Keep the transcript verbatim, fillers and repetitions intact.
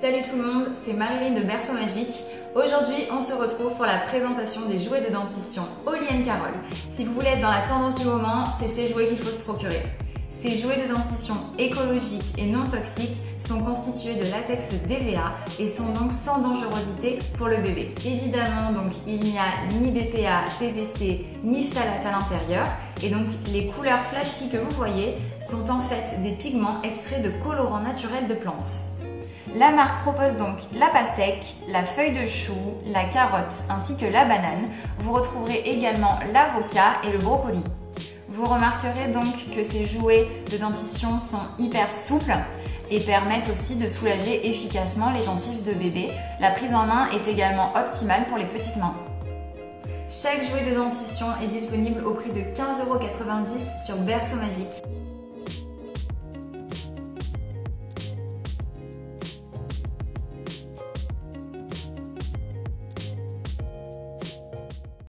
Salut tout le monde, c'est Marilyne de Berceau Magique. Aujourd'hui, on se retrouve pour la présentation des jouets de dentition All in Carol. Si vous voulez être dans la tendance du moment, c'est ces jouets qu'il faut se procurer. Ces jouets de dentition écologiques et non toxiques sont constitués de latex D V A et sont donc sans dangerosité pour le bébé. Évidemment, donc il n'y a ni B P A, P V C, ni phtalate à l'intérieur et donc les couleurs flashy que vous voyez sont en fait des pigments extraits de colorants naturels de plantes. La marque propose donc la pastèque, la feuille de chou, la carotte ainsi que la banane. Vous retrouverez également l'avocat et le brocoli. Vous remarquerez donc que ces jouets de dentition sont hyper souples et permettent aussi de soulager efficacement les gencives de bébé. La prise en main est également optimale pour les petites mains. Chaque jouet de dentition est disponible au prix de quinze euros quatre-vingt-dix sur Berceau Magique.